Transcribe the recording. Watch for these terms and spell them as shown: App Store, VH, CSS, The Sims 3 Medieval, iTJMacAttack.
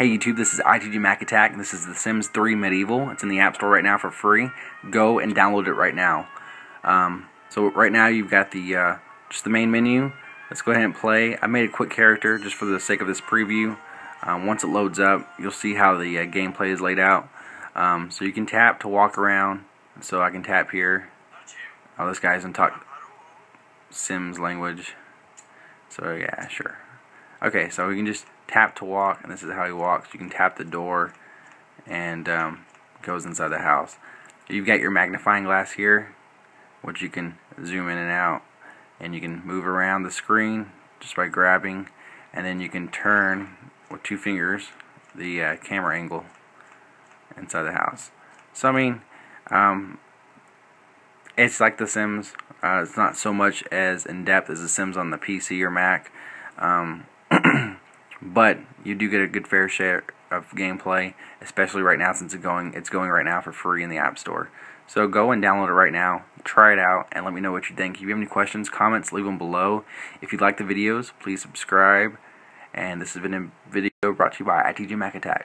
Hey YouTube, this is iTJMacAttack, and this is The Sims 3 Medieval. It's in the App Store right now for free. Go and download it right now. So right now you've got the just the main menu. Let's go ahead and play. I made a quick character just for the sake of this preview. Once it loads up, you'll see how the gameplay is laid out. So you can tap to walk around. So I can tap here. Oh, this guy doesn't talk Sims language. So yeah, sure. Okay, so we can just tap to walk, and this is how he walks. You can tap the door and goes inside the house. You've got your magnifying glass here, which you can zoom in and out, and you can move around the screen just by grabbing, and then you can turn with two fingers the camera angle inside the house. So I mean, it's like The Sims. It's not so much as in depth as The Sims on the PC or Mac, but you do get a good fair share of gameplay, especially right now since it's going right now for free in the App Store. So go and download it right now, try it out, and let me know what you think. If you have any questions, comments, leave them below. If you like the videos, please subscribe. And this has been a video brought to you by iTJMacAttack.